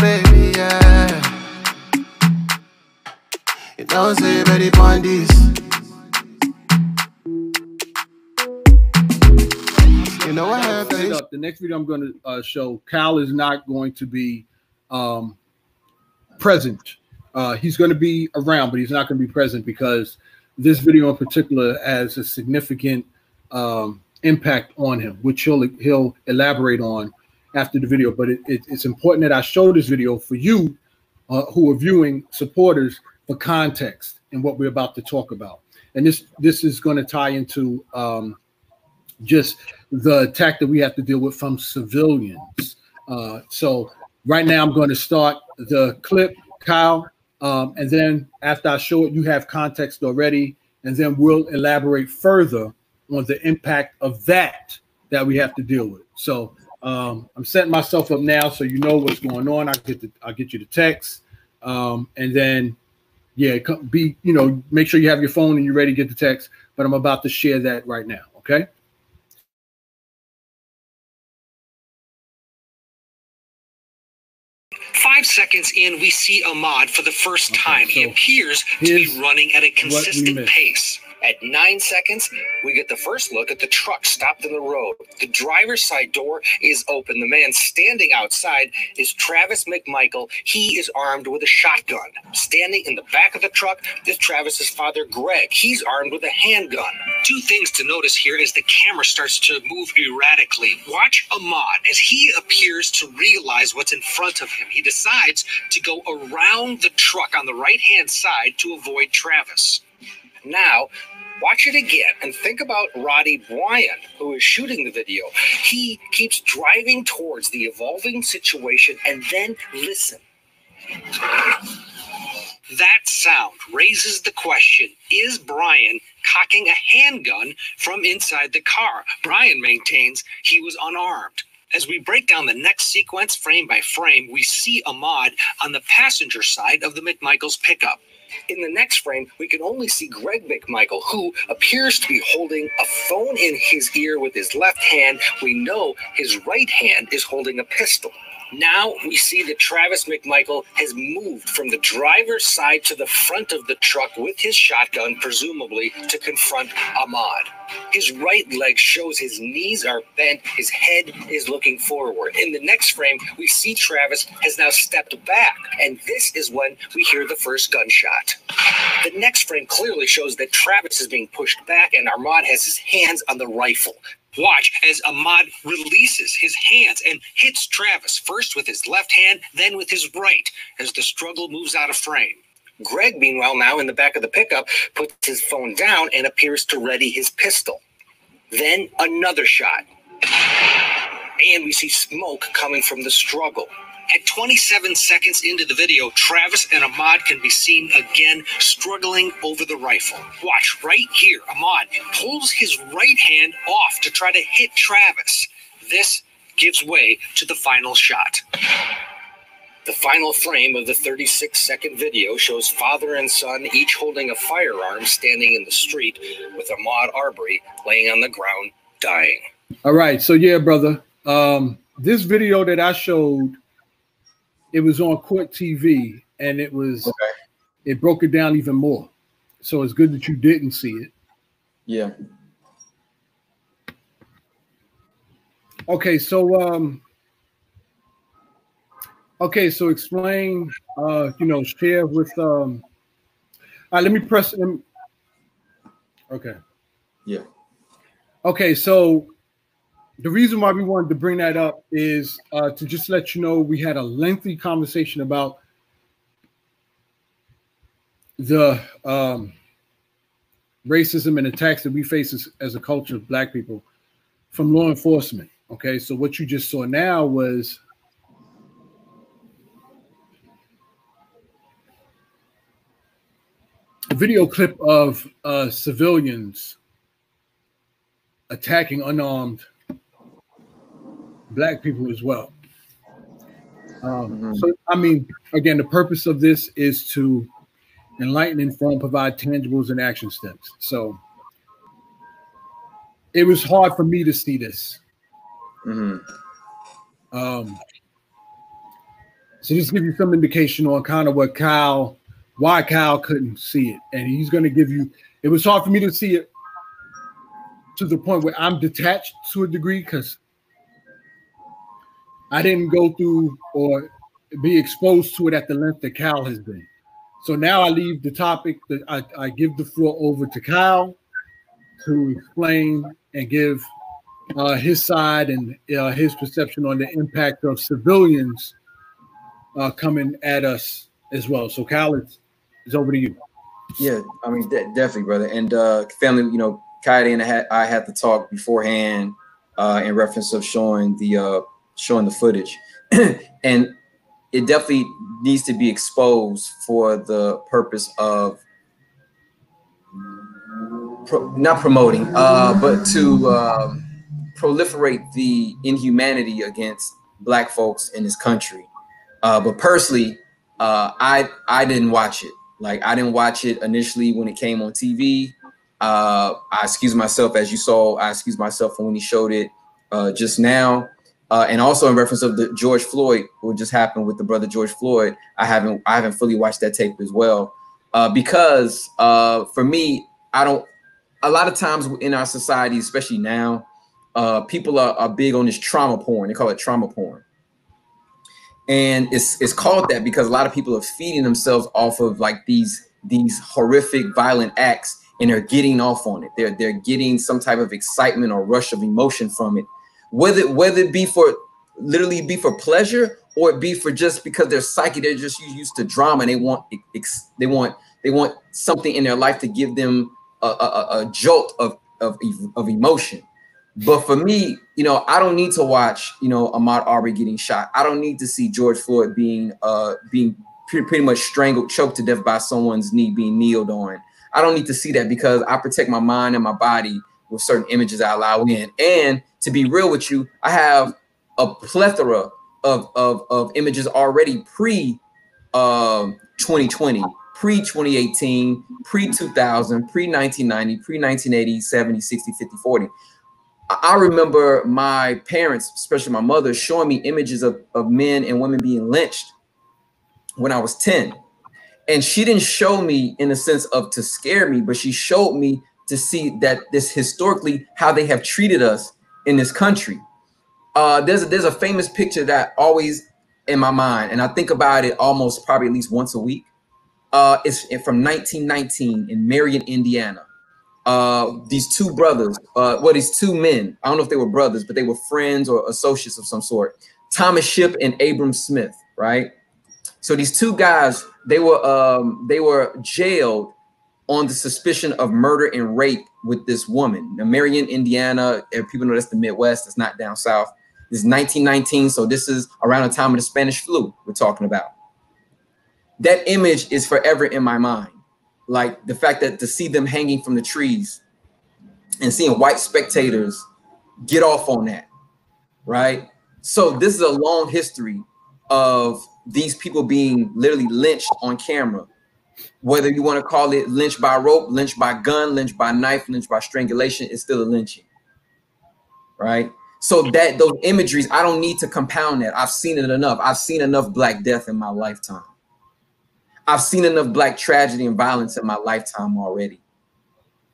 baby, yeah. You don't say ready for this. You know what happened? The next video I'm going to show, Kyle is not going to be present. He's going to be around, but he's not going to be present because this video in particular has a significant impact on him, which he'll elaborate on after the video. But it's important that I show this video for you who are viewing, supporters, for context and what we're about to talk about. And this is going to tie into just the attack that we have to deal with from civilians. So right now I'm going to start the clip, Kyle, and then after I show it, you have context already, and then we'll elaborate further on the impact of that we have to deal with. So I'm setting myself up now so you know what's going on. I'll get you the text, and then, yeah, make sure you have your phone and you're ready to get the text, but I'm about to share that right now, okay? Seconds in, we see Ahmaud for the first time. So he appears to be running at a consistent pace. At 9 seconds, we get the first look at the truck stopped in the road. The driver's side door is open. The man standing outside is Travis McMichael. He is armed with a shotgun. Standing in the back of the truck is Travis's father, Greg. He's armed with a handgun. Two things to notice here as the camera starts to move erratically. Watch Ahmaud as he appears to realize what's in front of him. He decides to go around the truck on the right-hand side to avoid Travis. Now, watch it again and think about Roddy Bryan, who is shooting the video. He keeps driving towards the evolving situation, and then listen. That sound raises the question, is Bryan cocking a handgun from inside the car? Bryan maintains he was unarmed. As we break down the next sequence frame by frame, we see Ahmaud on the passenger side of the McMichael's pickup. In the next frame, we can only see Greg McMichael, who appears to be holding a phone in his ear with his left hand. We know his right hand is holding a pistol. Now we see that Travis McMichael has moved from the driver's side to the front of the truck with his shotgun, presumably to confront Ahmaud. His right leg shows his knees are bent, his head is looking forward. In the next frame, we see Travis has now stepped back, and this is when we hear the first gunshot. The next frame clearly shows that Travis is being pushed back and Ahmaud has his hands on the rifle. Watch as Ahmaud releases his hands and hits Travis, first with his left hand, then with his right, as the struggle moves out of frame. Greg, meanwhile, now in the back of the pickup, puts his phone down and appears to ready his pistol. Then another shot. And we see smoke coming from the struggle. At 27 seconds into the video, Travis and Ahmaud can be seen again struggling over the rifle. Watch right here. Ahmaud pulls his right hand off to try to hit Travis. This gives way to the final shot. The final frame of the 36-second video shows father and son, each holding a firearm, standing in the street with Ahmaud Arbery laying on the ground, dying. All right. So, yeah, brother, this video that I showed, it was on Court TV, and it was It broke it down even more. So it's good that you didn't see it. Yeah. Okay, so explain, share with all right, let me press him. Okay. Yeah. Okay, so the reason why we wanted to bring that up is to just let you know we had a lengthy conversation about the racism and attacks that we face as a culture of Black people from law enforcement. Okay, so what you just saw now was a video clip of civilians attacking unarmed Black people as well. So, I mean, again, the purpose of this is to enlighten, inform, provide tangibles and action steps. So it was hard for me to see this. So just give you some indication on kind of what Kyle, why Kyle couldn't see it. And he's going to give you, it was hard for me to see it to the point where I'm detached to a degree because I didn't go through or be exposed to it at the length that Kyle has been. So now I leave the topic, that I give the floor over to Kyle to explain and give his side and his perception on the impact of civilians coming at us as well. So Kyle, it's over to you. Yeah, I mean, definitely, brother. And family, you know, Kaede and I had to talk beforehand in reference of showing the footage. And it definitely needs to be exposed for the purpose of not promoting, but to proliferate the inhumanity against Black folks in this country. But personally, I didn't watch it. Like, I didn't watch it initially when it came on TV. I excused myself, as you saw. I excused myself from when he showed it just now. And also in reference of the George Floyd, what just happened with the brother George Floyd, I haven't fully watched that tape as well, because for me, I don't. A lot of times in our society, especially now, people are big on this trauma porn. They call it trauma porn, and it's called that because a lot of people are feeding themselves off of like these horrific, violent acts, and they're getting off on it. They're getting some type of excitement or rush of emotion from it. Whether it be for literally be for pleasure or it be for just because they're psychic, they're just used to drama and they want something in their life to give them a jolt of emotion. But for me, you know, I don't need to watch, you know, Ahmaud Arbery getting shot. I don't need to see George Floyd being pretty much strangled, choked to death by someone's knee, being kneeled on. I don't need to see that because I protect my mind and my body with certain images I allow in. And to be real with you, I have a plethora of images already pre-2020, pre-2018, pre-2000, pre-1990, pre-1980, 70, 60, 50, 40. I remember my parents, especially my mother, showing me images of men and women being lynched when I was 10. And she didn't show me in the sense of to scare me, but she showed me to see that this historically how they have treated us in this country. There's a famous picture that always in my mind, and I think about it almost probably at least once a week. It's from 1919 in Marion, Indiana. These two men, I don't know if they were brothers, but they were friends or associates of some sort, Thomas Shipp and Abram Smith, right? So these two guys, they were jailed on the suspicion of murder and rape with this woman. Now, Marion, Indiana, people know that's the Midwest, it's not down south. This is 1919, so this is around the time of the Spanish flu we're talking about. That image is forever in my mind. Like the fact that to see them hanging from the trees and seeing white spectators get off on that, right? So this is a long history of these people being literally lynched on camera. Whether you want to call it lynch by rope, lynch by gun, lynch by knife, lynch by strangulation, it's still a lynching, right? So that those imageries, I don't need to compound that. I've seen it enough. I've seen enough Black death in my lifetime. I've seen enough Black tragedy and violence in my lifetime already.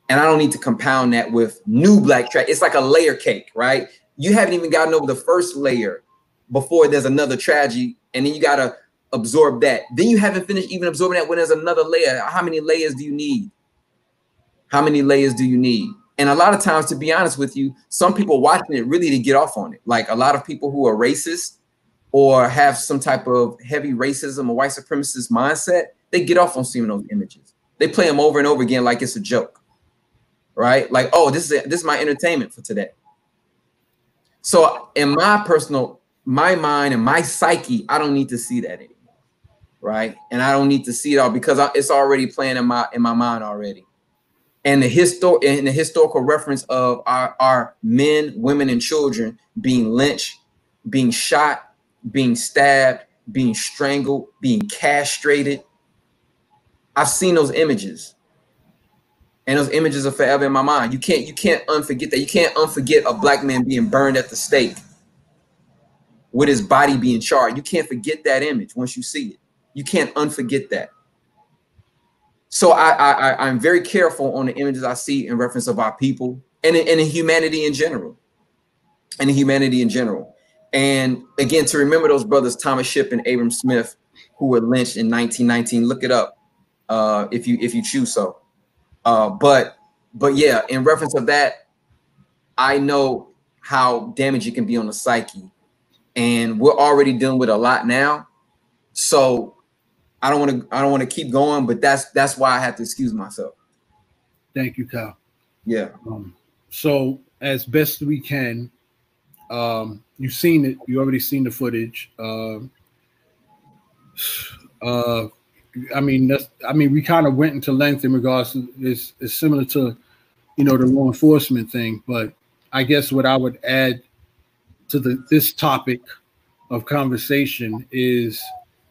And I don't need to compound that with new Black tragedy. It's like a layer cake, right? You haven't even gotten over the first layer before there's another tragedy, and then you got to absorb that. Then you haven't finished even absorbing that when there's another layer. How many layers do you need? How many layers do you need? And a lot of times, to be honest with you, some people watching it really to get off on it. Like a lot of people who are racist or have some type of heavy racism or white supremacist mindset, they get off on seeing those images. They play them over and over again like it's a joke, right? Like, oh, this is my entertainment for today. So in my mind and my psyche, I don't need to see that anymore. Right. And I don't need to see it all because it's already playing in my mind already. And the historical reference of our men, women, and children being lynched, being shot, being stabbed, being strangled, being castrated. I've seen those images. And those images are forever in my mind. You can't unforget that. You can't unforget a Black man being burned at the stake. with his body being charred. You can't forget that image once you see it. You can't unforget that. So I'm very careful on the images I see in reference of our people and in humanity in general. And in humanity in general. And again, to remember those brothers, Thomas Shipp and Abram Smith, who were lynched in 1919. Look it up if you choose so. But yeah, in reference of that, I know how damaging it can be on the psyche. And we're already dealing with a lot now. So I don't want to keep going, but that's why I have to excuse myself. Thank you, Kyle. Yeah. So as best we can, you've seen it. You already seen the footage. I mean, we kind of went into length in regards to this. It's similar to, you know, the law enforcement thing. But I guess what I would add to this topic of conversation is.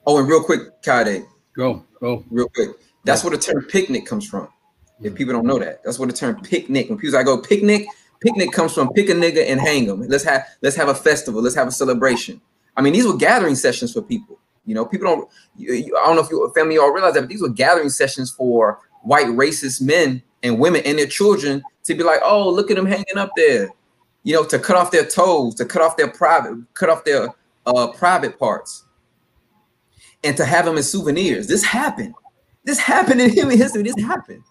Oh, and real quick, Kade. Go. Real quick. That's where the term picnic comes from. If people don't know that, that's where the term picnic. When people say, I go picnic comes from pick a nigga and hang him. Let's have a festival. Let's have a celebration. I mean, these were gathering sessions for people. You know, people don't. I don't know if your family all realize that, but these were gathering sessions for white racist men and women and their children to be like, oh, look at them hanging up there. You know, to cut off their toes, to cut off their private parts, and to have them as souvenirs. This happened. This happened in human history. This happened,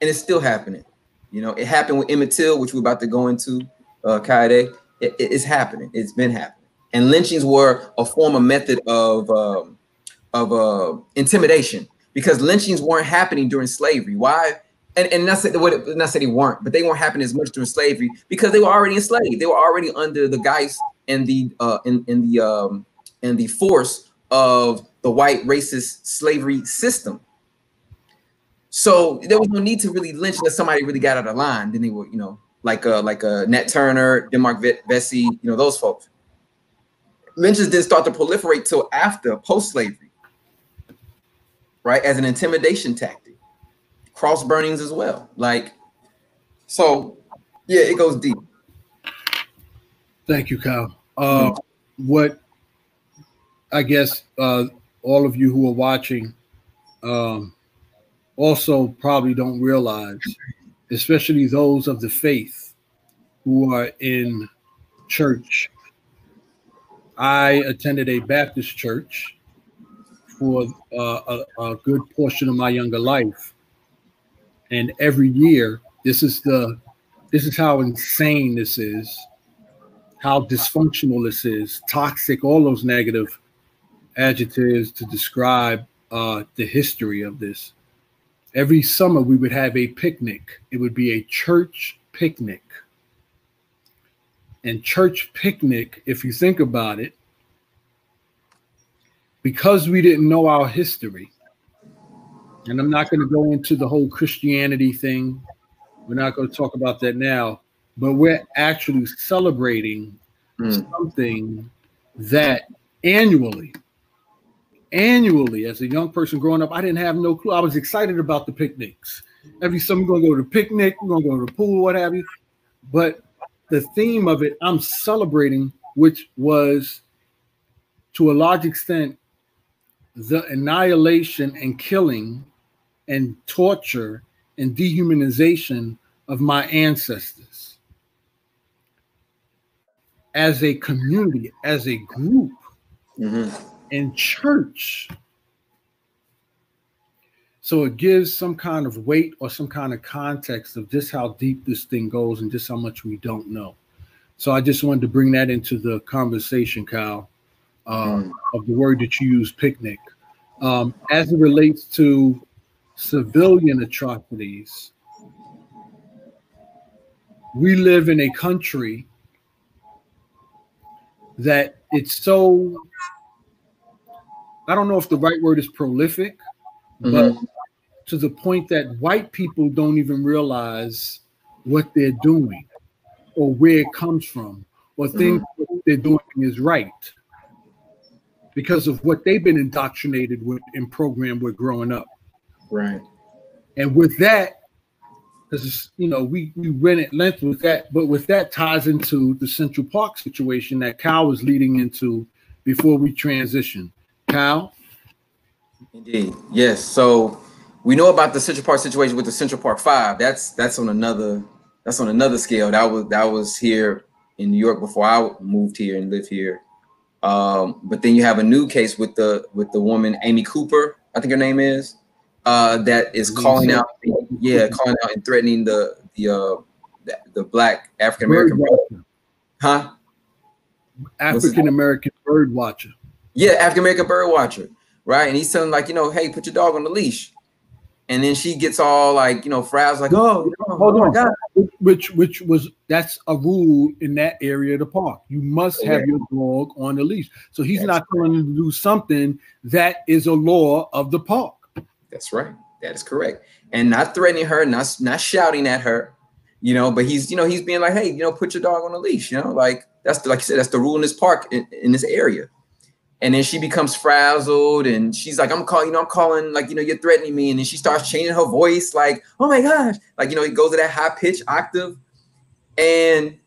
and it's still happening. You know, it happened with Emmett Till, which we're about to go into, Kaide. It's happening. It's been happening. And lynchings were a form of method of intimidation, because lynchings weren't happening during slavery. Why? And not that they weren't, but they weren't happening as much during slavery because they were already enslaved. They were already under the guise and the force of the white racist slavery system. So there was no need to really lynch unless somebody really got out of line. Then they were, you know, like Nat Turner, Denmark Vesey, you know, those folks. Lynches didn't start to proliferate till after post-slavery, right? As an intimidation tactic, cross burnings as well. Like, so yeah, it goes deep. Thank you, Kyle. What I guess all of you who are watching also probably don't realize, especially those of the faith who are in church. I attended a Baptist church for a good portion of my younger life, and every year, this is how insane this is, how dysfunctional this is, toxic, all those negative adjectives to describe the history of this. Every summer, we would have a picnic. It would be a church picnic. And church picnic, if you think about it, because we didn't know our history, and I'm not going to go into the whole Christianity thing. We're not going to talk about that now, but we're actually celebrating something that annually, as a young person growing up, I didn't have no clue. I was excited about the picnics. Every summer, we're going to go to the picnic, we're going to go to the pool, what have you. But the theme of it, I'm celebrating, which was, to a large extent, the annihilation and killing and torture and dehumanization of my ancestors. As a community, as a group, in church. So it gives some kind of weight or some kind of context of just how deep this thing goes and just how much we don't know. So I just wanted to bring that into the conversation, Kyle, of the word that you use, picnic. As it relates to civilian atrocities, we live in a country that it's so, I don't know if the right word is prolific, but to the point that white people don't even realize what they're doing or where it comes from or think what they're doing is right because of what they've been indoctrinated with and programmed with growing up. Right. And with that, because, you know, we went at length with that, but with that ties into the Central Park situation that Kyle was leading into before we transition. Kyle? Indeed. Yes. So we know about the Central Park situation with the Central Park Five. That's on another scale. That was here in New York before I moved here and lived here. But then you have a new case with the woman Amy Cooper, I think her name is, that is calling out and threatening the black African American, huh? African American bird watcher. Yeah, African American bird watcher, right? And he's telling, like, you know, hey, put your dog on the leash. And then she gets all, like, you know, frazzled, like, no, hold on. God. That's a rule in that area of the park. You must have your dog on the leash. So he's not telling you to do something that is a law of the park. That's right. That is correct. And not threatening her, not shouting at her, you know, but he's, you know, he's being like, hey, you know, put your dog on the leash, you know, like that's the, like you said, that's the rule in this park in this area. And then she becomes frazzled and she's like, I'm calling, like, you know, you're threatening me. And then she starts changing her voice, like, oh my gosh. Like, you know, it goes to that high pitch octave. And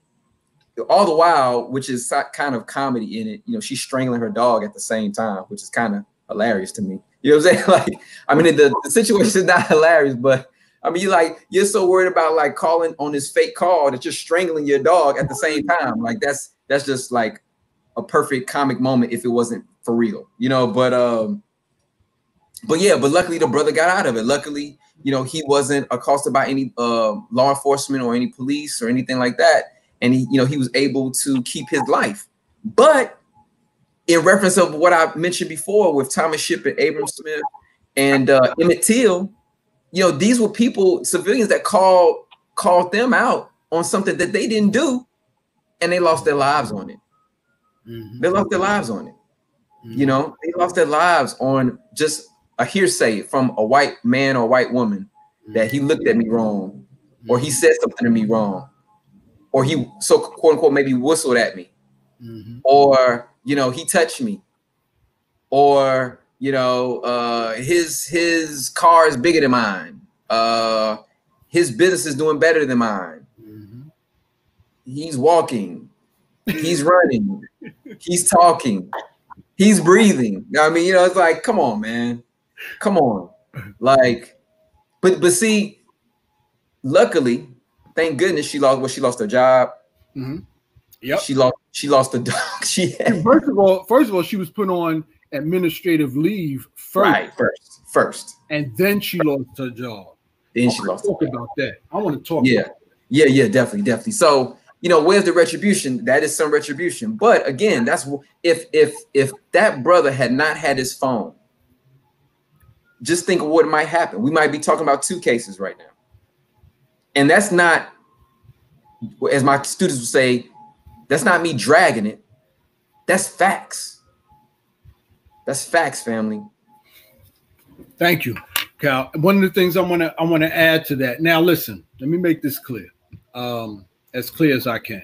all the while, which is kind of comedy in it, you know, she's strangling her dog at the same time, which is kind of hilarious to me. You know what I'm saying? Like, I mean, the situation is not hilarious, but I mean, you're so worried about like calling on this fake call that you're strangling your dog at the same time. Like that's just like a perfect comic moment if it wasn't for real, you know, but luckily the brother got out of it. Luckily, you know, he wasn't accosted by any law enforcement or any police or anything like that. And he, you know, he was able to keep his life. But in reference of what I mentioned before with Thomas Shipp and Abram Smith and Emmett Till, you know, these were people, civilians that called them out on something that they didn't do, and they lost their lives on it. Mm-hmm. They lost their lives on it. Mm-hmm. You know, they lost their lives on just a hearsay from a white man or white woman that he looked at me wrong, or he said something to me wrong, or he so quote unquote maybe whistled at me, or, you know, he touched me, or, you know, his car is bigger than mine. His business is doing better than mine. Mm-hmm. He's walking. He's running. He's talking. He's breathing. I mean, you know, it's like, come on, man. Come on. Like, but see, luckily, thank goodness she lost her job. Mm-hmm. Yep. She lost the dog. First of all, she was put on administrative leave first. Right, first. And then she lost her job. Then she lost her job. Talk about that. I want to talk about that. Yeah, definitely. So, you know, where's the retribution? That is some retribution. But again, that's if that brother had not had his phone, just think of what might happen. We might be talking about two cases right now. And that's not, as my students would say, that's not me dragging it. That's facts. That's facts, family. Thank you, Kyle. One of the things I want to add to that. Now, listen, let me make this clear. As clear as I can.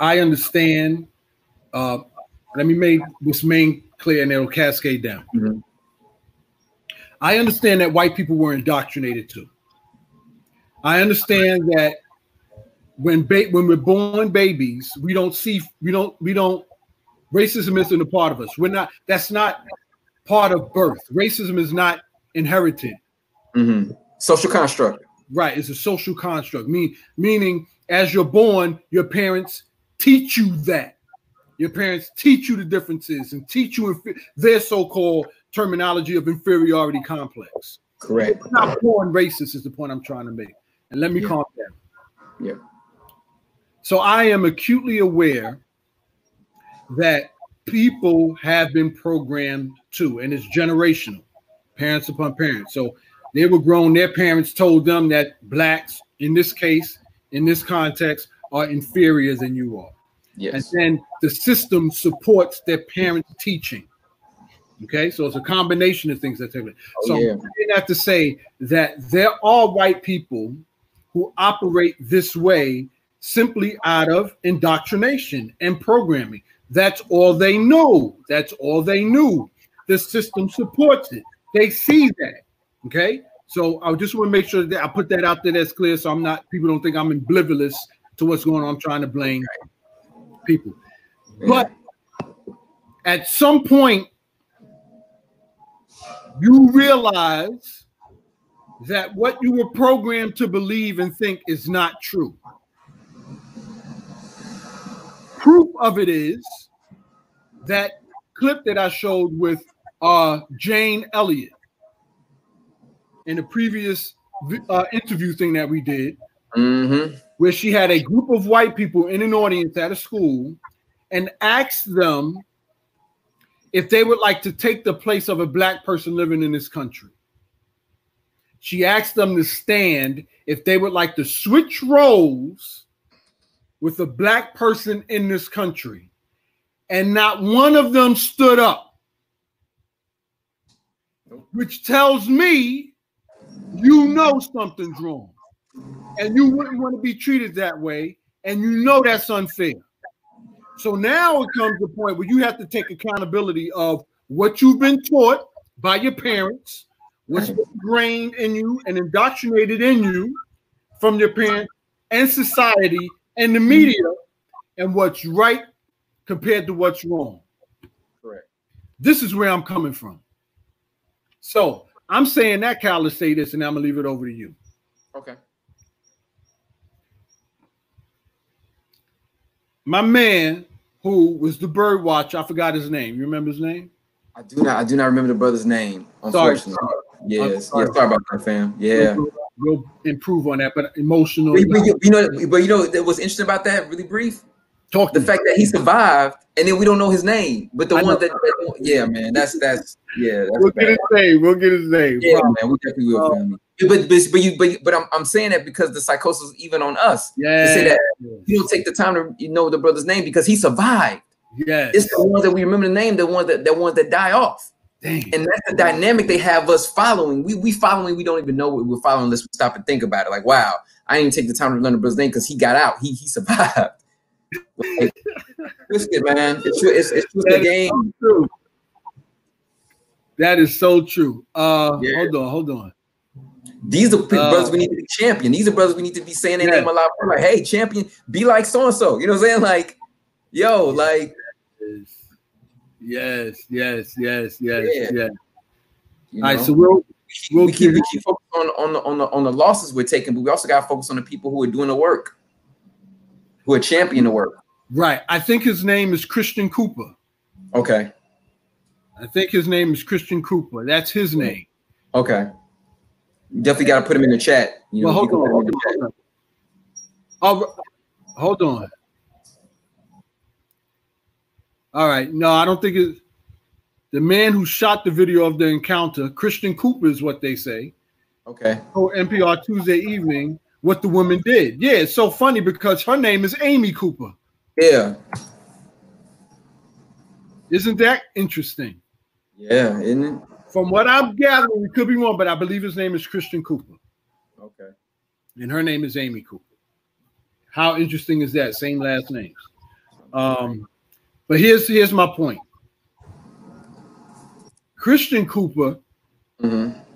I understand. Let me make this main clear and it'll cascade down. Mm-hmm. I understand that white people were indoctrinated too. I understand that when we're born babies, we don't racism isn't a part of us. That's not part of birth. Racism is not inherited. Mm-hmm. Social construct. Right, it's a social construct. Meaning, as you're born, your parents teach you that. Your parents teach you the differences and teach you their so-called terminology of inferiority complex. Correct. It's not born racist is the point I'm trying to make. And let me calm down. Yeah. So I am acutely aware that people have been programmed too, and it's generational, parents upon parents. So they were grown. Their parents told them that blacks, in this case, in this context, are inferior than you are. Yes. And then the system supports their parents' teaching. Okay, so it's a combination of things that take place. So I have to say that there are white people who operate this way simply out of indoctrination and programming. That's all they know. That's all they knew. The system supports it. They see that. Okay, So I just want to make sure that I put that out there. That's clear. So I'm not, people don't think I'm oblivious to what's going on. I'm trying to blame people. But at some point, you realize that what you were programmed to believe and think is not true. Proof of it is that clip that I showed with Jane Elliott in the previous interview thing that we did, where she had a group of white people in an audience at a school and asked them if they would like to take the place of a black person living in this country. She asked them to stand if they would like to switch roles with a black person in this country. And not one of them stood up, which tells me you know something's wrong and you wouldn't want to be treated that way. And you know that's unfair. So now it comes to the point where you have to take accountability of what you've been taught by your parents, what's been ingrained in you and indoctrinated in you from your parents and society and the media, and what's right compared to what's wrong. Correct. This is where I'm coming from. So I'm saying that, Kyle, to say this, and I'm going to leave it over to you. Okay. My man, who was the bird watcher, I forgot his name. You remember his name? I do not. I do not remember the brother's name, unfortunately. Sorry. Yes. Sorry. Yeah, sorry about that, fam. Yeah. We'll improve on that, but emotional. But you know what's interesting about that? Really brief. The fact that he survived, and then we don't know his name. But the one that, yeah, man, that's yeah. That's we'll get his name. Yeah, wow. Man, we definitely will. Family. But I'm saying that because the psychosis is even on us. Yeah. To say that you don't take the time to know the brother's name because he survived. Yeah. It's the ones that we remember the name. The ones that die off. Dang. And that's the dynamic they have us following. We don't even know what we're following unless we stop and think about it. Like, wow, I didn't take the time to learn the brother's name because he got out. He survived. Like, twisted, man. It's twisted game. So that is so true. Yeah. Hold on. These are brothers we need to be champion. These are brothers we need to be saying their name a lot. Like, hey, champion, be like so and so. You know what I'm saying? Like, yo, like. Yes. All right, so we keep focused on the losses we're taking, but we also got to focus on the people who are doing the work, who are championing the work. Right. I think his name is Christian Cooper. Okay. That's his name. Okay. Definitely got to put him in the chat. You know, hold on. All right. No, I don't think it's the man who shot the video of the encounter. Christian Cooper is what they say. Okay. Oh, NPR Tuesday evening. What the woman did. Yeah, it's so funny because her name is Amy Cooper. Yeah. Isn't that interesting? Yeah, isn't it? From what I'm gathering, we could be wrong, but I believe his name is Christian Cooper. Okay. And her name is Amy Cooper. How interesting is that? Same last names. But here's my point. Christian Cooper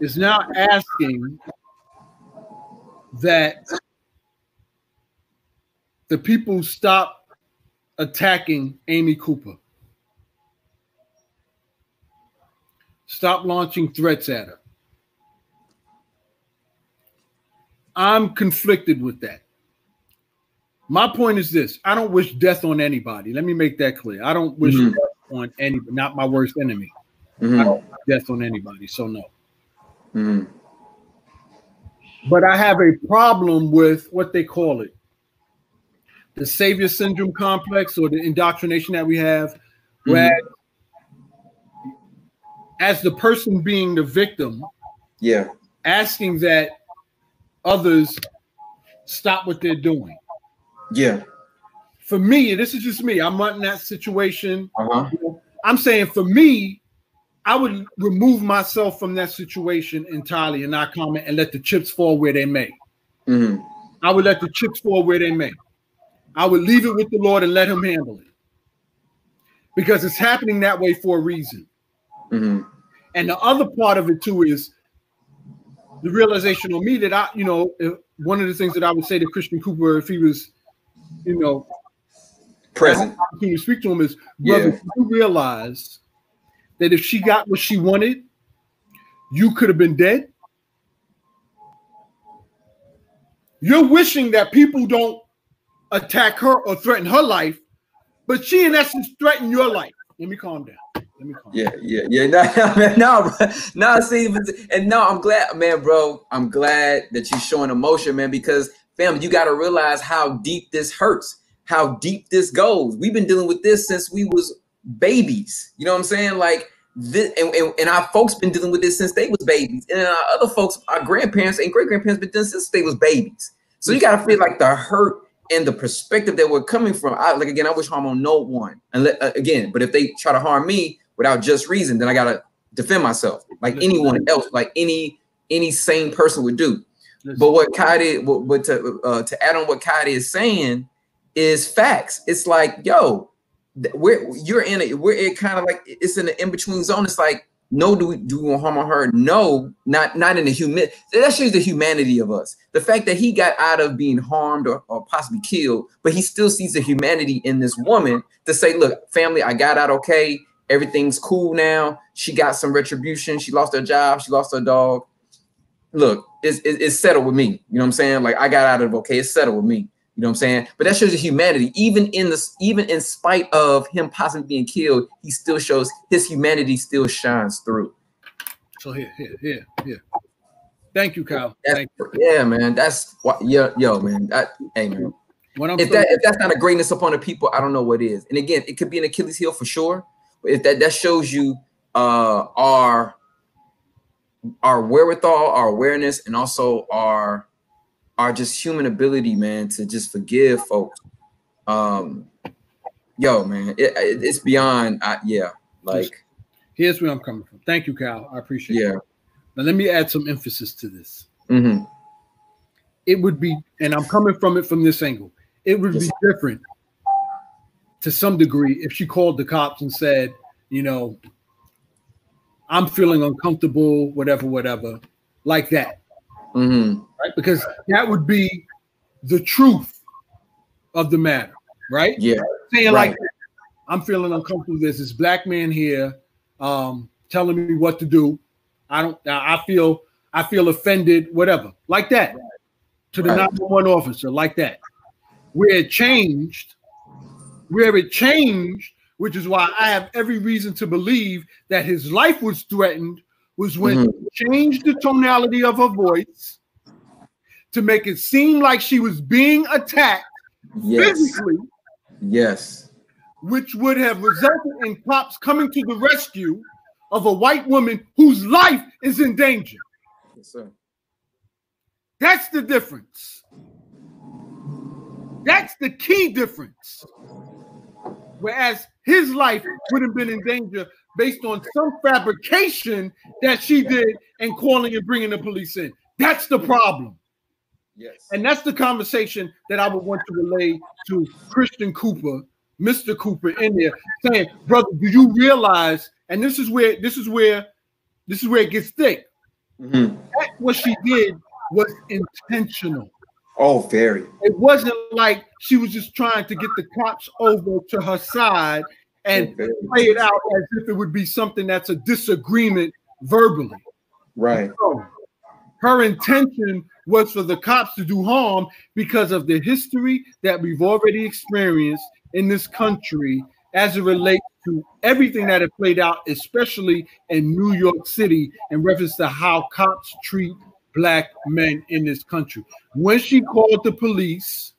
is now asking that the people stop attacking Amy Cooper. Stop launching threats at her. I'm conflicted with that. My point is this. I don't wish death on anybody. Let me make that clear. I don't wish death on anybody, not my worst enemy. I don't wish death on anybody, so no. But I have a problem with what they call it, the savior syndrome complex or the indoctrination that we have, where as the person being the victim, asking that others stop what they're doing. Yeah. For me, this is just me. I'm not in that situation. I'm saying for me, I would remove myself from that situation entirely and not comment and let the chips fall where they may. I would let the chips fall where they may. I would leave it with the Lord and let him handle it. Because it's happening that way for a reason. And the other part of it too is the realization on me that I, you know, one of the things that I would say to Christian Cooper if he was, you know, present, to speak to him is, brother, you realize that if she got what she wanted, you could have been dead. You're wishing that people don't attack her or threaten her life, but she in essence threatened your life. Let me calm down. No, see, and no, I'm glad, man, bro. I'm glad that you're showing emotion, man, because fam, you got to realize how deep this hurts, how deep this goes. We've been dealing with this since we was babies. You know what I'm saying? Like this, and our folks been dealing with this since they was babies, and our other folks, our grandparents and great grandparents, been dealing since they was babies. So you got to feel like the hurt and the perspective that we're coming from. I wish harm on no one, but if they try to harm me without just reason, then I gotta defend myself like anyone else, like any sane person would do. But what Kai did, to add on what Kai is saying, is facts. It's like, yo, we're in kind of like, it's in the in between zone. It's like, no, do we want harm on her? No, not in the human. That shows the humanity of us. The fact that he got out of being harmed or possibly killed, but he still sees the humanity in this woman to say, look, family, I got out okay. Everything's cool now. She got some retribution. She lost her job. She lost her dog. Look, it's settled with me. You know what I'm saying? Like, I got out of it okay. It's settled with me. You know what I'm saying? But that shows the humanity. Even in spite of him possibly being killed, he still shows his humanity, still shines through. So here. Thank you, Kyle. Thank you. Yeah, man. That's what. Yeah, yo, man. Hey, man. If that's not a greatness upon the people, I don't know what is. And again, it could be an Achilles heel for sure. If that shows you our wherewithal, our awareness, and also our just human ability, man, to just forgive folks. Yo, man, it's beyond. Like, here's where I'm coming from. Thank you, Cal. I appreciate it. Now let me add some emphasis to this. Mm-hmm. It would be, and I'm coming from it from this angle, it would be different to some degree if she called the cops and said, you know, I'm feeling uncomfortable, whatever, like that. Mm-hmm. Right? Because that would be the truth of the matter, right? Yeah. Saying like, I'm feeling uncomfortable. There's this black man here telling me what to do. I feel offended, whatever, like that. Right. To the 911 officer, like that. Where it changed, which is why I have every reason to believe that his life was threatened, was when she changed the tonality of her voice to make it seem like she was being attacked physically. Yes. Which would have resulted in cops coming to the rescue of a white woman whose life is in danger. Yes, sir. That's the difference. That's the key difference. Whereas his life would have been in danger based on some fabrication that she did and calling and bringing the police in. That's the problem. Yes. And that's the conversation that I would want to relay to Christian Cooper, Mr. Cooper in there, saying, brother, do you realize, and this is where it gets thick. Mm-hmm. That what she did was intentional. Oh, very. It wasn't like she was just trying to get the cops over to her side and play it out as if it would be something that's a disagreement verbally. Right. So her intention was for the cops to do harm because of the history that we've already experienced in this country as it relates to everything that had played out, especially in New York City, in reference to how cops treat black men in this country. When she called the police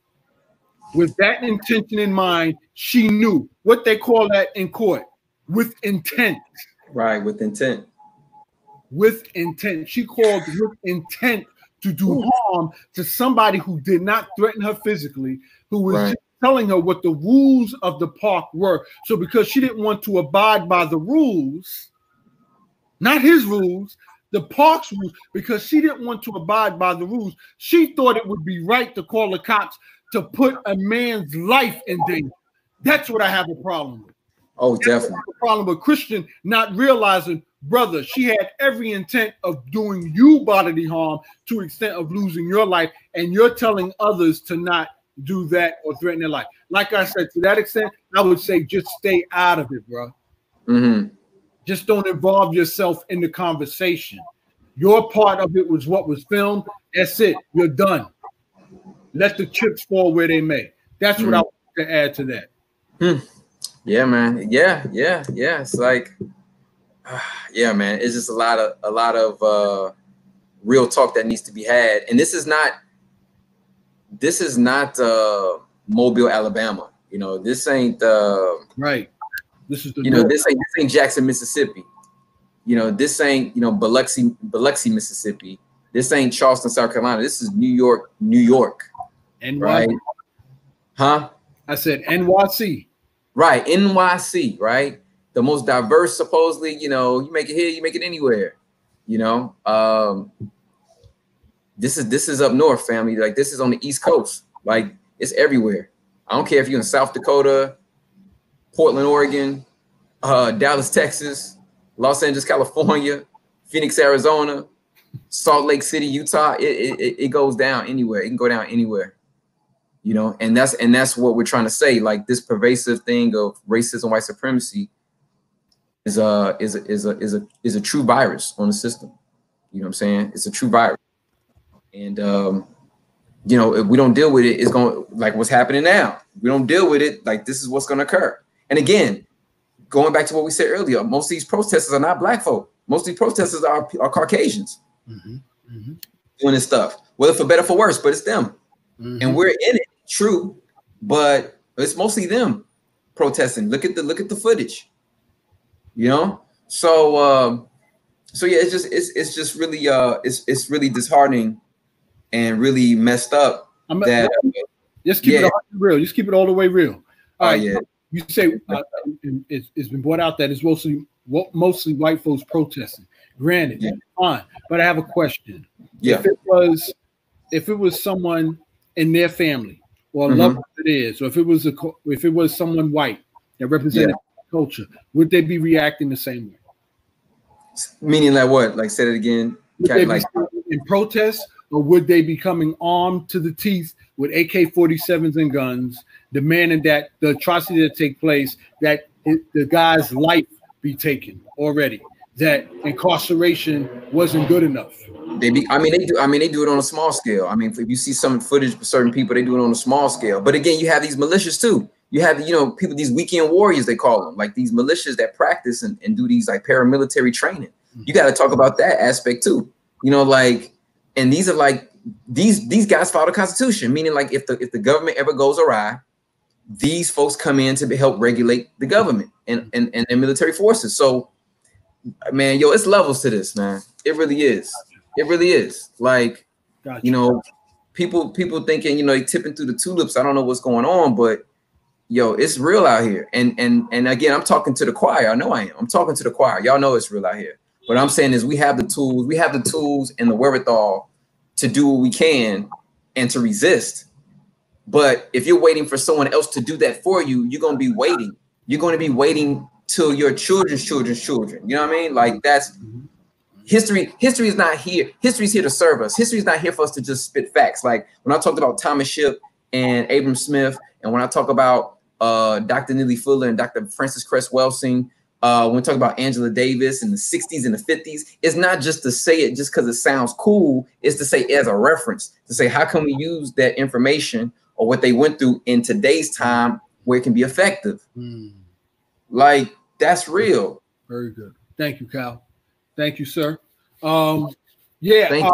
with that intention in mind, she knew what they call that in court, with intent. Right, with intent. With intent. She called with intent to do harm to somebody who did not threaten her physically, who was just telling her what the rules of the park were. So because she didn't want to abide by the rules, not his rules, the park's rules, because she didn't want to abide by the rules, she thought it would be right to call the cops to put a man's life in danger. That's what I have a problem with. Oh, that's definitely. I have a problem with Christian not realizing Brother, she had every intent of doing you bodily harm to the extent of losing your life, and you're telling others to not do that or threaten their life. Like I said, to that extent, I would say just stay out of it, bro. Mm-hmm. Just don't involve yourself in the conversation. Your part of it was what was filmed. That's it. You're done. Let the chips fall where they may. That's what I want to add to that. Yeah, man. Yeah. It's like, yeah, man. It's just a lot of real talk that needs to be had. And this is not Mobile, Alabama. You know, this ain't right. This ain't Jackson, Mississippi. You know, this ain't, you know, Biloxi, Mississippi. This ain't Charleston, South Carolina. This is New York. NYC. Right? Huh? I said NYC. Right, NYC, right? The most diverse, supposedly, you know, you make it here, you make it anywhere, you know. This is up north, family. Like, this is on the East Coast. Like, it's everywhere. I don't care if you're in South Dakota, Portland, Oregon, Dallas, Texas, Los Angeles, California, Phoenix, Arizona, Salt Lake City, Utah. It goes down anywhere. It can go down anywhere. You know, and that's what we're trying to say. Like, this pervasive thing of racism, white supremacy is a true virus on the system. You know what I'm saying? It's a true virus. And you know, if we don't deal with it, it's going like what's happening now. If we don't deal with it, like, this is what's going to occur. And again, going back to what we said earlier, most of these protesters are not black folk. Most of these protesters are Caucasians doing this stuff, whether for better or for worse, but it's them. And we're in it, true, but it's mostly them protesting. Look at the footage, you know. So yeah, it's just really it's really disheartening and really messed up. Just keep it all the way real. All right, yeah. You say it's been brought out that it's mostly white folks protesting. Granted, fine, but I have a question. Yeah, if it was someone in their family, or loved it is, or if it was someone white that represented culture, would they be reacting the same way? Meaning like what? Like, say it again. Would they be in protest, or would they be coming armed to the teeth with AK-47s and guns, demanding that the atrocity that take place, that the guy's life be taken already, that incarceration wasn't good enough? They do it on a small scale. I mean, if you see some footage of certain people, they do it on a small scale. But again, you have these militias too. You have, you know, people, these weekend warriors, they call them, like these militias that practice and do these like paramilitary training. You got to talk about that aspect too. You know, like, and these are like, these guys follow the Constitution, meaning like if the government ever goes awry, these folks come in to help regulate the government and military forces. So, man, yo, it's levels to this, man. It really is. It really is. Like, gotcha. You know, people thinking, you know, they tipping through the tulips. I don't know what's going on, but yo, it's real out here. And again, I'm talking to the choir. I know I am. I'm talking to the choir. Y'all know it's real out here. What I'm saying is we have the tools and the wherewithal to do what we can and to resist. But if you're waiting for someone else to do that for you, you're going to be waiting. You're going to be waiting till your children's children's children. You know what I mean? Like, that's history. History is not here. History is here to serve us. History is not here for us to just spit facts. Like when I talked about Thomas Shipp and Abram Smith, and when I talk about Dr. Neely Fuller and Dr. Francis Cress Welsing, when we talk about Angela Davis in the 60s and the 50s, it's not just to say it just because it sounds cool. It's to say as a reference, to say how can we use that information or what they went through in today's time where it can be effective. Like, that's real. Very good. Thank you, Kyle. Thank you, sir. You got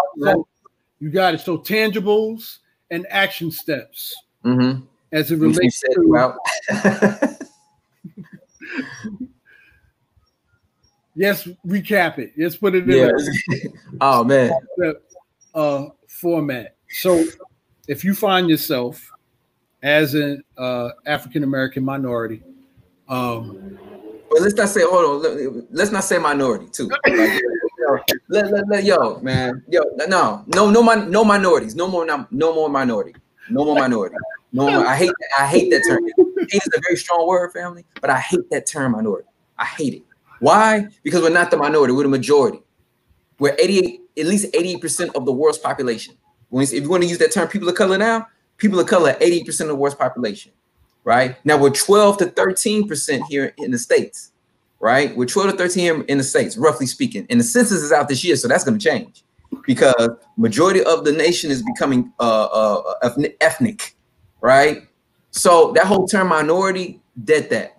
it. So tangibles and action steps as it relates to. Yes, recap it. Let's put it in. Oh man. Format. So, if you find yourself as an African American minority. But let's not say, hold on, let's not say minority too. Like, yo, man, yo, no minorities, no more minority. No more. I hate that term. It is a very strong word, family, but I hate that term minority. I hate it. Why? Because we're not the minority, we're the majority. We're at least 88% of the world's population. If you want to use that term, people of color now, people of color are 80% of the world's population, right? Now we're 12 to 13% here in the States, right? We're 12 to 13 in the States, roughly speaking. And the census is out this year, so that's going to change because majority of the nation is becoming ethnic, right? So that whole term minority, dead that.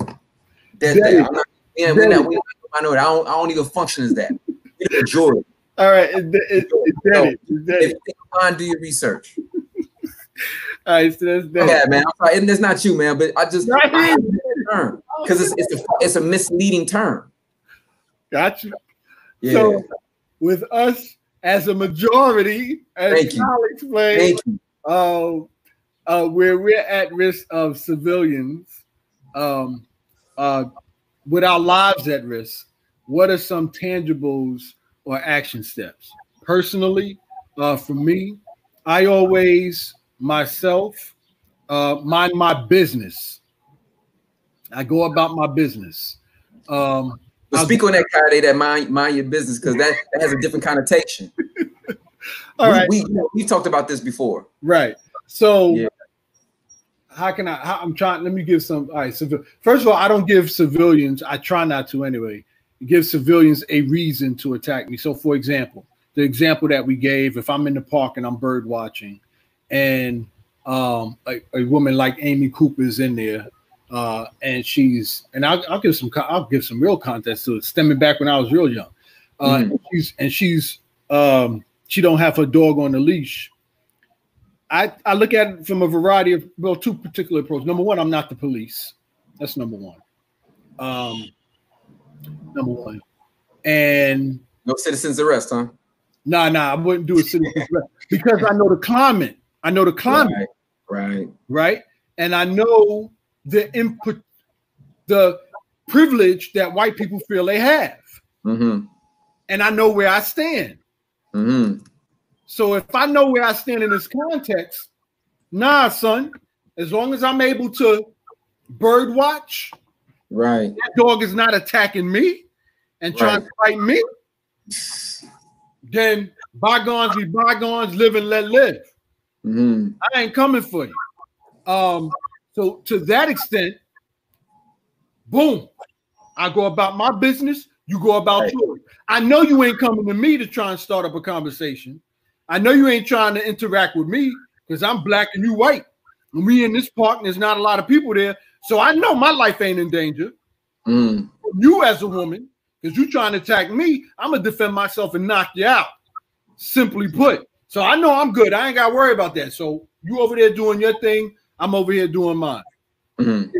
Dead that. I'm not, we're not the minority. I don't even function as that. We're the majority. All right, it's dead. If you think on, do your research. All right, so that's dead. Yeah, man. I'm sorry, and that's not you, man. But I just because it's a misleading term. Gotcha. Yeah. So with us as a majority, as Kyle explained, where we're at risk of civilians, with our lives at risk. What are some tangibles or action steps? Personally, for me, I always myself mind my business. I go about my business. Well, speak on that, Kyle, that mind your business, because that has a different connotation. All right. We talked about this before. Right. So yeah. Let me give some, all right. So first of all, I don't give civilians, I try not to anyway, give civilians a reason to attack me. So for example, the example that we gave, if I'm in the park and I'm bird watching and a woman like Amy Cooper is in there, and I'll give some real context to it, stemming back when I was real young. She don't have her dog on the leash. I look at it from a variety of, well, two particular approaches. Number one, I'm not the police. That's number one. And no citizen's arrest, huh? Nah, I wouldn't do a citizen's arrest because I know the climate. Right. And I know the privilege that white people feel they have. Mm-hmm. And I know where I stand. Mm-hmm. So if I know where I stand in this context, nah, son, as long as I'm able to bird watch, right, that dog is not attacking me and trying to fight me, then bygones be bygones, live and let live. Mm-hmm. I ain't coming for you. So to that extent, boom, I go about my business, you go about yours. I know you ain't coming to me to try and start up a conversation. I know you ain't trying to interact with me because I'm black and you white. And we in this park and there's not a lot of people there. So I know my life ain't in danger. Mm. You as a woman, because you trying to attack me, I'm going to defend myself and knock you out. Simply put. So I know I'm good. I ain't got to worry about that. So you over there doing your thing. I'm over here doing mine. Mm.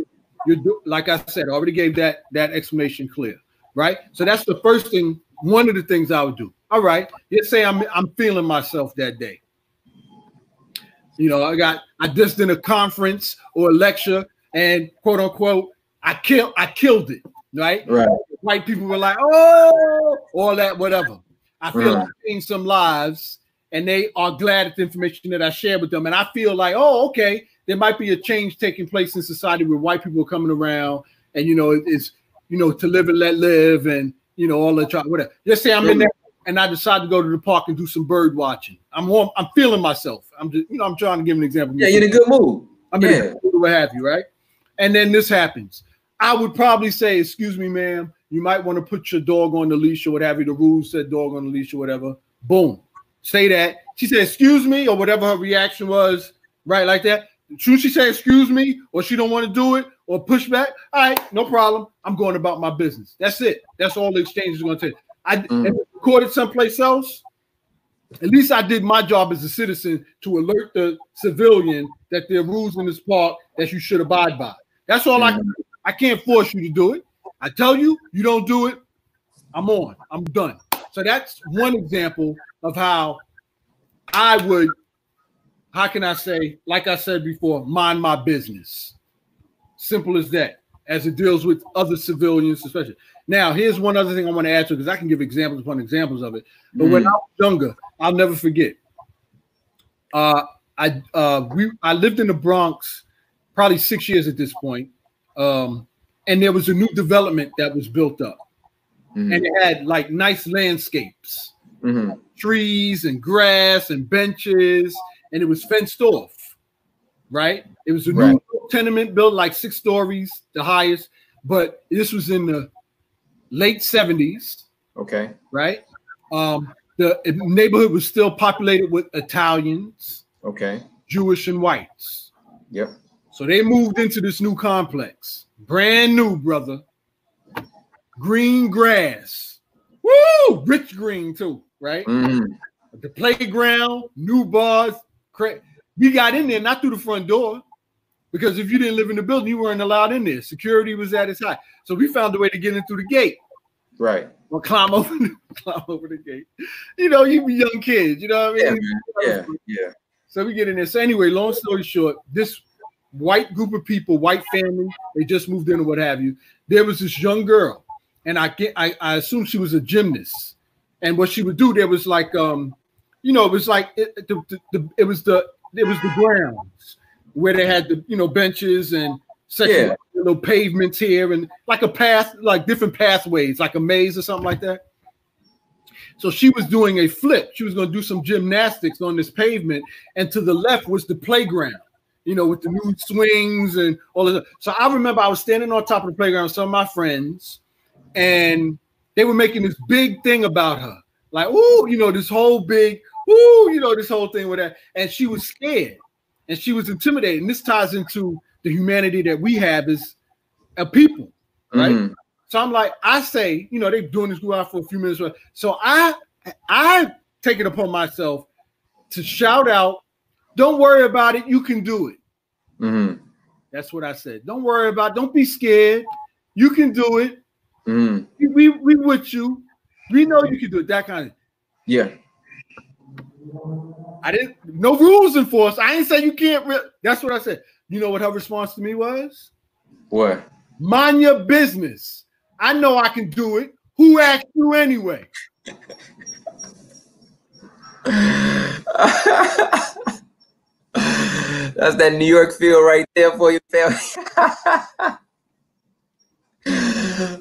Like I said, I already gave that explanation clear. Right? So that's the first thing. One of the things I would do. All right, let's say I'm feeling myself that day. You know, I just did a conference or a lecture, and quote unquote, I killed it, right? Right. White people were like, oh, all that, whatever. I feel like I've seen some lives, and they are glad at the information that I shared with them, and I feel like, oh, okay, there might be a change taking place in society where white people are coming around, and you know, it's you know, to live and let live, and you know, all that, whatever. Let's say I'm in there. And I decided to go to the park and do some bird watching. I'm home. I'm feeling myself. I'm just, you know, I'm trying to give an example. Yeah, you're in a good mood. I'm in a good mood, what have you, right? And then this happens. I would probably say, excuse me, ma'am, you might want to put your dog on the leash or what have you. The rules said dog on the leash or whatever. Boom. Say that. She said, excuse me, or whatever her reaction was, right, like that. Should she say, excuse me, or she don't want to do it, or push back? All right, no problem. I'm going about my business. That's it. That's all the exchange is going to take. If it's recorded someplace else, at least I did my job as a citizen to alert the civilian that there are rules in this park that you should abide by. That's all I can do. I can't force you to do it. I tell you, you don't do it, I'm on. I'm done. So that's one example of how I would, how can I say, like I said before, mind my business. Simple as that, as it deals with other civilians especially. Now, here's one other thing I want to add to because I can give examples upon examples of it. But when I was younger, I'll never forget. I lived in the Bronx probably 6 years at this point, and there was a new development that was built up. Mm-hmm. And it had like nice landscapes, mm-hmm. trees and grass and benches, and it was fenced off, right? It was a right. new tenement built like 6 stories, the highest, but this was in the late 70s. Okay. Right? The neighborhood was still populated with Italians, okay, Jewish and whites. Yep. So they moved into this new complex, brand new, brother. Green grass, woo, rich green too, right? Mm. The playground, new bars. We got in there not through the front door, because if you didn't live in the building, you weren't allowed in there. Security was at its high, so we found a way to get in through the gate. Right. Or climb over the gate. You know, you be young kids. You know what I mean? Yeah. So we get in there. So anyway, long story short, this white group of people, white family, they just moved in or what have you. There was this young girl, and I assume she was a gymnast. And what she would do, there was like, you know, it was like it was the grounds where they had the, you know, benches and section. Yeah. Little pavements here and like a path, like different pathways, like a maze or something like that. So she was doing a flip. She was going to do some gymnastics on this pavement, and to the left was the playground, you know, with the new swings and all of that. So I remember I was standing on top of the playground with some of my friends, and they were making this big thing about her. Like, ooh, you know, this whole big, ooh, you know, this whole thing with that. And she was scared and she was intimidated. And this ties into the humanity that we have as a people, right? Mm-hmm. So I'm like, I say, you know, they're doing this out for a few minutes. So I take it upon myself to shout out, don't worry about it, you can do it. Mm-hmm. That's what I said. Don't worry about it, don't be scared. You can do it. Mm-hmm. We with you. We know you can do it, that kind of thing. Yeah. I didn't, no rules enforced. I ain't say you can't, that's what I said. You know what her response to me was? What? Mind your business. I know I can do it. Who asked you anyway? That's that New York feel right there for you, family.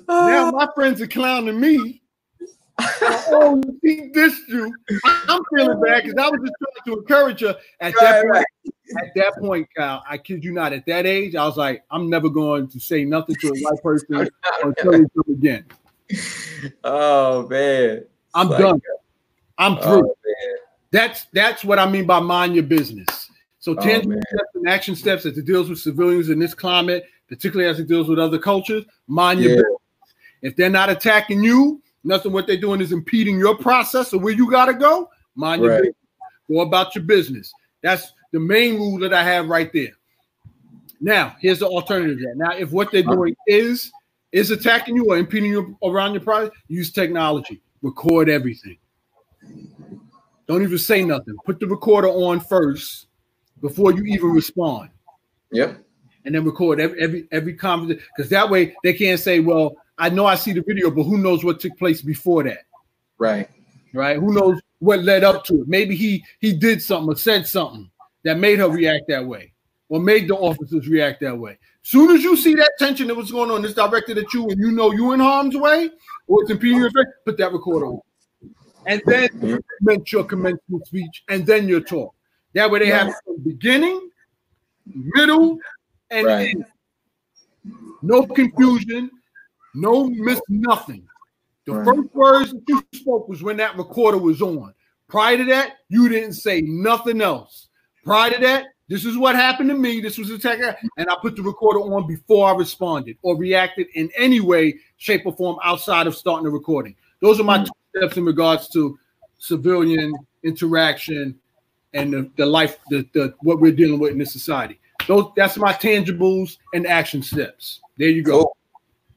Now my friends are clowning me. Oh, she dissed you. I'm feeling bad because I was just trying to encourage her at that point. Right. At that point, Kyle, I kid you not, at that age, I was like, I'm never going to say nothing to a white person or tell them again. Oh, man. I'm like, done. I'm through. Oh, that's what I mean by mind your business. So tangible steps and action steps as it deals with civilians in this climate, particularly as it deals with other cultures, mind your business. If they're not attacking you, nothing what they're doing is impeding your process or where you got to go, mind your business. Go about your business. That's the main rule that I have right there. Now, here's the alternative. Now, if what they're doing is attacking you or impeding you around your product, use technology. Record everything. Don't even say nothing. Put the recorder on first before you even respond. Yep. And then record every conversation, because that way they can't say, well, I know I see the video, but who knows what took place before that? Right. Right. Who knows what led up to it? Maybe he did something or said something that made her react that way or made the officers react that way. Soon as you see that tension that was going on, it's directed at you and you know you're in harm's way or it's impeding your effect, put that recorder on. And then you commence your commencement speech and then your talk. That way they have the beginning, middle, and end. No confusion, no miss nothing. The first words that you spoke was when that recorder was on. Prior to that, you didn't say nothing else. Prior to that, this is what happened to me. This was a tech, and I put the recorder on before I responded or reacted in any way, shape, or form outside of starting the recording. Those are my two steps in regards to civilian interaction and the life, the what we're dealing with in this society. That's my tangibles and action steps. There you go. Cool.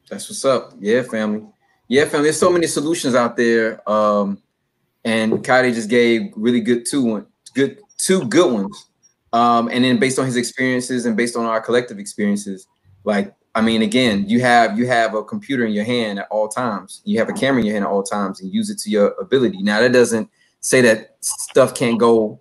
That's what's up. Yeah, family. Yeah, family. There's so many solutions out there, and Kade just gave really good two good ones, and then based on his experiences and based on our collective experiences, like, I mean, again, you have a computer in your hand at all times, you have a camera in your hand at all times, and use it to your ability. Now, that doesn't say that stuff can't go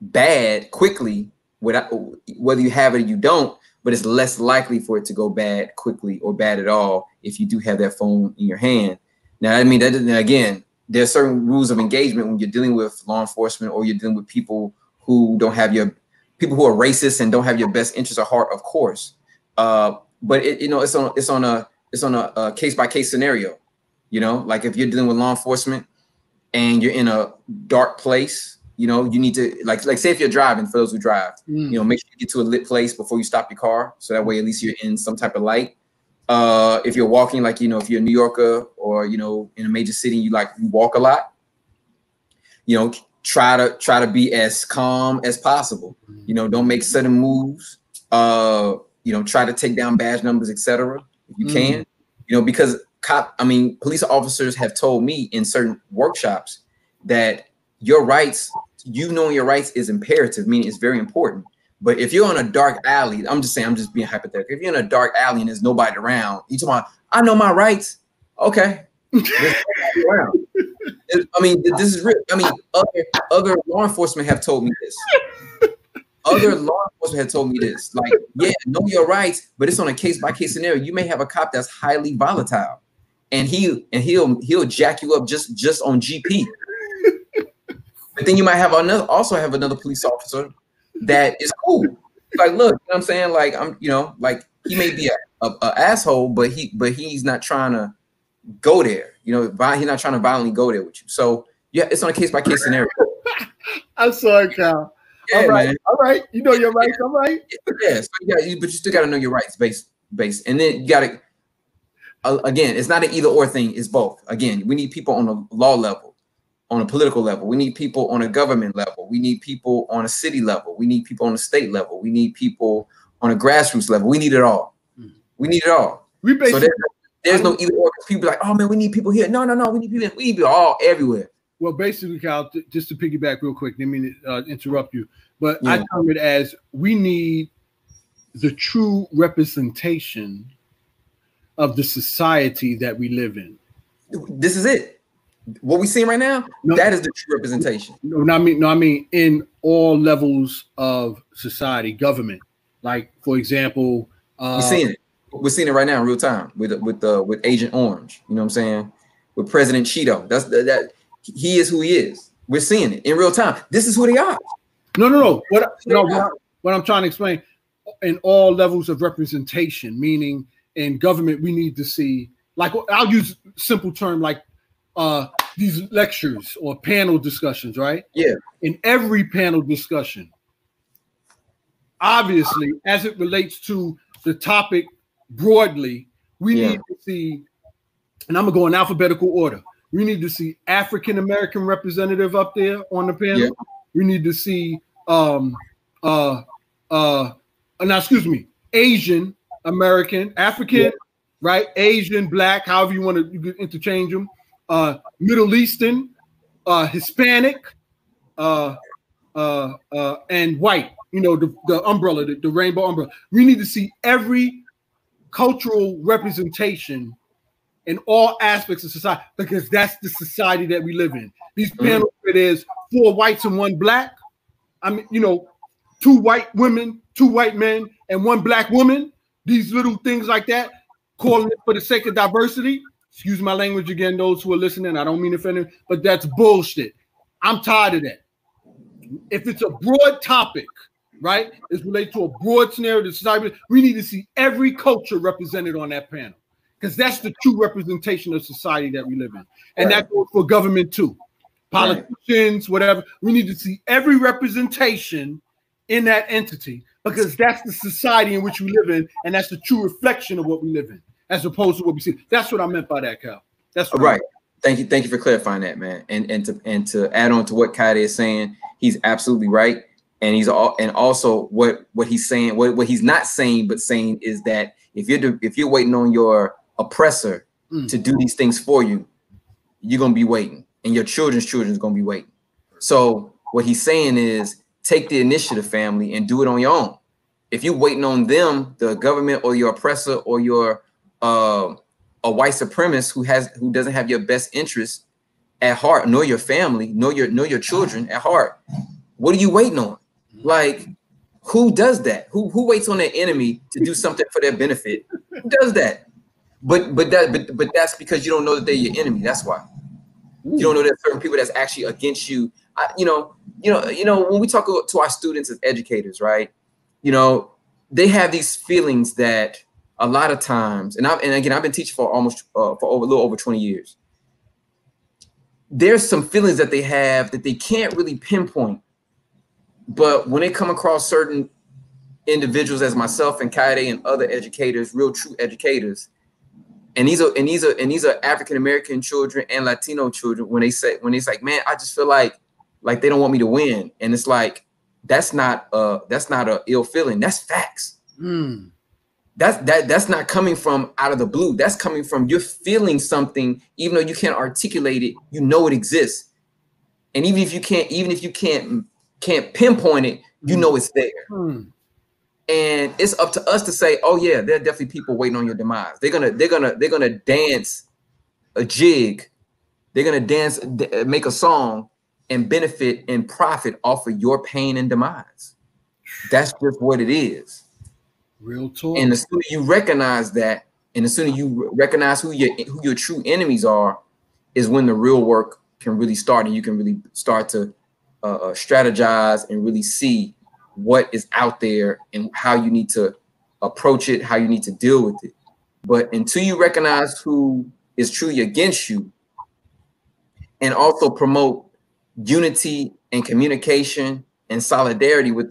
bad quickly, without, whether you have it or you don't, but it's less likely for it to go bad quickly or bad at all if you do have that phone in your hand. Now, I mean, that doesn't, again, there's certain rules of engagement when you're dealing with law enforcement or you're dealing with people who don't have your, people who are racist and don't have your best interests at heart, of course. But it, you know, it's on a case by case scenario. You know, like if you're dealing with law enforcement and you're in a dark place, you know, you need to like say if you're driving, for those who drive, you know, make sure you get to a lit place before you stop your car. So that way, at least you're in some type of light. If you're walking, like, you know, if you're a New Yorker or, you know, in a major city, you like walk a lot, you know, try to be as calm as possible. You know, don't make sudden moves. You know, try to take down badge numbers, etc. if you can, you know, because police officers have told me in certain workshops that your rights, you knowing your rights is imperative, meaning it's very important. But if you're in a dark alley, I'm just saying, I'm just being hypothetical. If you're in a dark alley and there's nobody around, you talking about, I know my rights. Okay. Around. I mean, this is real. I mean, other law enforcement have told me this. Other law enforcement have told me this. Like, yeah, know your rights, but it's on a case by case scenario. You may have a cop that's highly volatile, and he'll jack you up just on GP. But then you might have another police officer that is cool. Like, look, you know what I'm saying? Like, I'm, you know, like he may be a asshole, but he's not trying to go there. You know, he's not trying to violently go there with you. So yeah, it's on a case by case scenario. I'm sorry, Kyle. Yeah, all right. You know your rights. All right. Yeah, so but you still got to know your rights, base, and then you got to. Again, it's not an either or thing. It's both. Again, we need people on a law level, on a political level. We need people on a government level. We need people on a city level. We need people on a state level. We need people on a grassroots level. We need it all. We need it all. So there's no either or. People like, oh man, we need people here. No. We need people. We need people all everywhere. Well, basically, Kyle, just to piggyback real quick, didn't mean to interrupt you, but yeah. I term it as we need the true representation of the society that we live in. This is it. What we seeing right now, that is the true representation. No, I mean in all levels of society, government. Like, for example, we're seeing it right now in real time with Agent Orange. You know what I'm saying? With President Cheeto. That's that. He is who he is. We're seeing it in real time. This is who they are. No. What I'm trying to explain, in all levels of representation, meaning in government, we need to see, like, I'll use simple term like these lectures or panel discussions, right? Yeah. In every panel discussion, obviously, as it relates to the topic broadly, we need to see, and I'm gonna go in alphabetical order. We need to see African-American representative up there on the panel. Yeah. We need to see, Asian-American, African, right? Asian, Black, however you want to interchange them. Middle Eastern, Hispanic, and white. You know, the umbrella, the rainbow umbrella. We need to see every cultural representation in all aspects of society, because that's the society that we live in. These panels where there's 4 whites and 1 black, I mean, you know, 2 white women, 2 white men, and 1 black woman, these little things like that, calling it for the sake of diversity. Excuse my language again, those who are listening, I don't mean to offend them, but that's bullshit. I'm tired of that. If it's a broad topic, right, it's related to a broad scenario of society, we need to see every culture represented on that panel. Because that's the true representation of society that we live in. And that goes for government too. Politicians, whatever. We need to see every representation in that entity, because that's the society in which we live in, and that's the true reflection of what we live in, as opposed to what we see. That's what I meant by that, Kyle. That's what right. Thank you for clarifying that, man. And to add on to what Kyle is saying, he's absolutely right. And also what he's saying, what he's not saying but saying is that if you're waiting on your oppressor to do these things for you, you're gonna be waiting, and your children's children's gonna be waiting. So what he's saying is, take the initiative, family, and do it on your own. If you're waiting on them, the government or your oppressor or your a white supremacist who doesn't have your best interest at heart, nor your family, nor your children at heart, what are you waiting on? Like, who does that? Who waits on their enemy to do something for their benefit? Who does that? But that's because you don't know that they're your enemy. That's why. You don't know there's certain people that's actually against you. When we talk to our students as educators, right? You know, they have these feelings that a lot of times, and again, I've been teaching for almost a little over 20 years. There's some feelings that they have that they can't really pinpoint, but when they come across certain individuals as myself and Kaide and other educators, real true educators, and these are African American children and Latino children, when it's like, man, I just feel like they don't want me to win, and it's like, that's not a ill feeling. That's facts. Mm. That's not coming from out of the blue. That's coming from you're feeling something, even though you can't articulate it. You know it exists, and even if you can't pinpoint it, you know it's there. Mm. And it's up to us to say, oh yeah, there are definitely people waiting on your demise. They're gonna dance a jig. They're gonna dance, make a song, and benefit and profit off of your pain and demise. That's just what it is. Real talk. And the sooner you recognize that, and the sooner you recognize who your true enemies are, is when the real work can really start, and you can really start to strategize and really see what is out there and how you need to approach it, how you need to deal with it. But until you recognize who is truly against you, and also promote unity and communication and solidarity with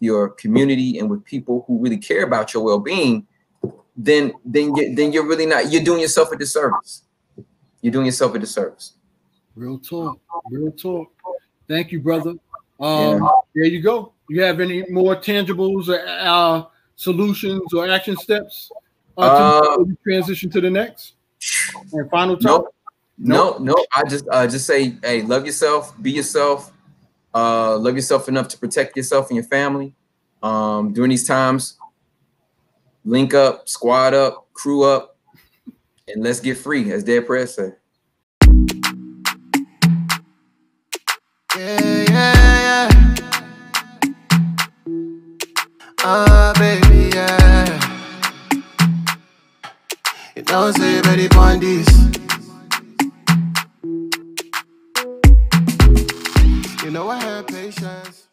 your community and with people who really care about your well-being, then you're really not. You're doing yourself a disservice. You're doing yourself a disservice. Real talk. Real talk. Thank you, brother. There you go. You have any more tangibles or solutions or action steps? We transition to the next and final topic. Nope. No. I just say, hey, love yourself, be yourself, love yourself enough to protect yourself and your family. During these times, link up, squad up, crew up, and let's get free, as Dead Press said. Yeah. Baby, yeah. You don't say ready for this. You know I had patience.